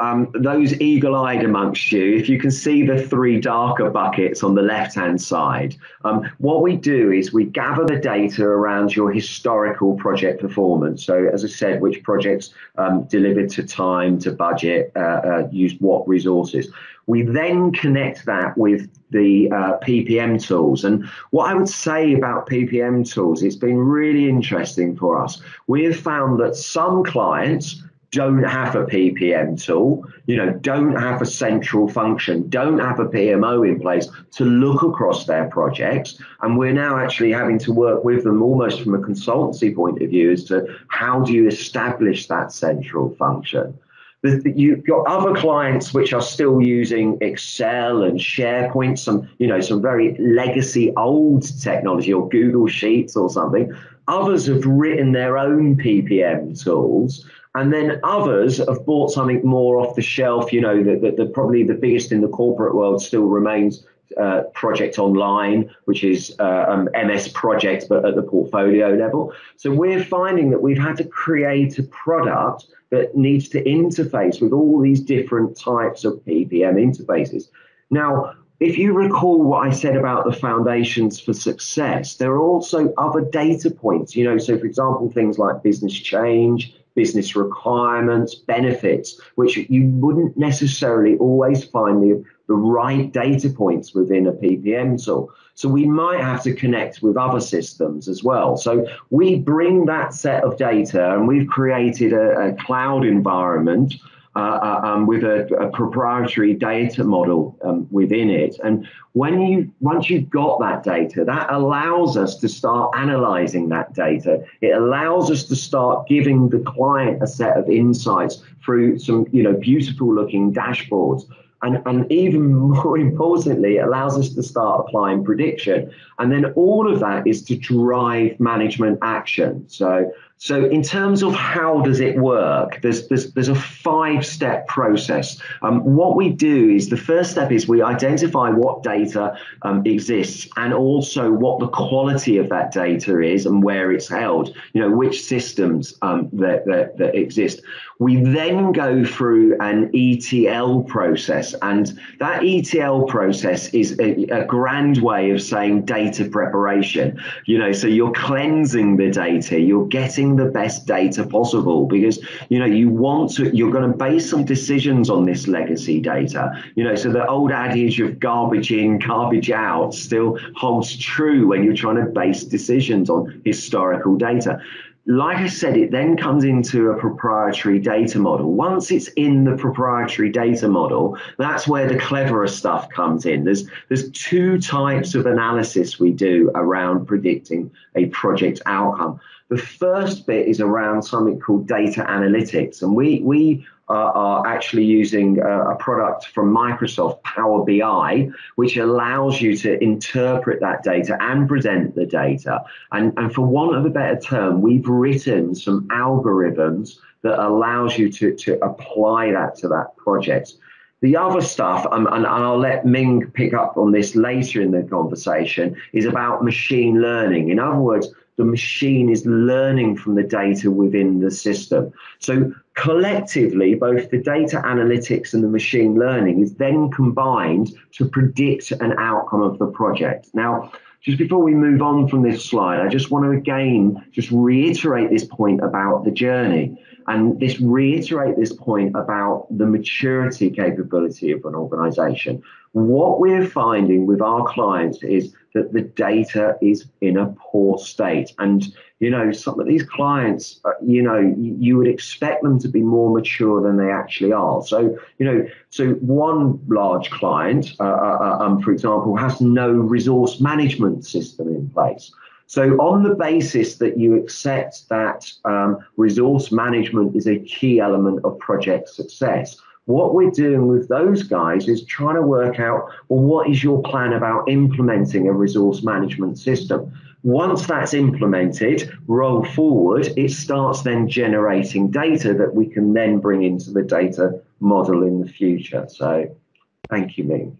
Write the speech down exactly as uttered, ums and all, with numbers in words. Um, those eagle-eyed amongst you, if you can see the three darker buckets on the left-hand side, um, what we do is we gather the data around your historical project performance. So, as I said, which projects um, delivered to time, to budget, uh, uh, used what resources. We then connect that with the uh, P P M tools. And what I would say about P P M tools, it's been really interesting for us. We have found that some clients don't have a P P M tool, you know, don't have a central function, don't have a P M O in place to look across their projects. And we're now actually having to work with them almost from a consultancy point of view as to how do you establish that central function. You've got other clients which are still using Excel and SharePoint, some, you know, some very legacy old technology, or Google Sheets or something. Others have written their own P P M tools. And then others have bought something more off the shelf. You know, that the, the, probably the biggest in the corporate world still remains uh, Project Online, which is uh, um, M S Project, but at the portfolio level. So we're finding that we've had to create a product that needs to interface with all these different types of P P M interfaces. Now, if you recall what I said about the foundations for success, there are also other data points, you know, so for example, things like business change, business requirements, benefits, which you wouldn't necessarily always find the, the right data points within a P P M tool. So we might have to connect with other systems as well. So we bring that set of data, and we've created a, a cloud environment uh, um, with a, a proprietary data model um, within it. And when you once you've got that data, that allows us to start analyzing that data. It allows us to start giving the client a set of insights through some, you know, beautiful looking dashboards. And, and even more importantly, it allows us to start applying prediction. And then all of that is to drive management action. So, so in terms of how does it work, there's, there's, there's a five-step process. Um, what we do is the first step is we identify what data um, exists, and also what the quality of that data is and where it's held, you know, which systems um, that, that, that exist. We then go through an E T L process, and that E T L process is a, a grand way of saying data preparation. You know, so you're cleansing the data, you're getting the best data possible, because, you know, you want to, you're going to base some decisions on this legacy data. You know, so the old adage of garbage in, garbage out still holds true when you're trying to base decisions on historical data. Like I said, it then comes into a proprietary data model. Once it's in the proprietary data model, that's where the cleverer stuff comes in. There's, there's two types of analysis we do around predicting a project outcome. The first bit is around something called data analytics, and we, we uh, are actually using a, a product from Microsoft, Power B I, which allows you to interpret that data and present the data. And, and for want of a better term, we've written some algorithms that allows you to, to apply that to that project. The other stuff, um, and, and I'll let Ming pick up on this later in the conversation, is about machine learning. In other words, the machine is learning from the data within the system. So collectively, both the data analytics and the machine learning is then combined to predict an outcome of the project. Now, just before we move on from this slide, I just want to again just reiterate this point about the journey, and this reiterate this point about the maturity capability of an organization. What we're finding with our clients is that the data is in a poor state. And, you know, some of these clients, you know, you would expect them to be more mature than they actually are. So, you know, so one large client, uh, uh, um, for example, has no resource management system in place. So on the basis that you accept that um, resource management is a key element of project success, what we're doing with those guys is trying to work out, well, what is your plan about implementing a resource management system? Once that's implemented, roll forward, it starts then generating data that we can then bring into the data model in the future. So thank you, Ming.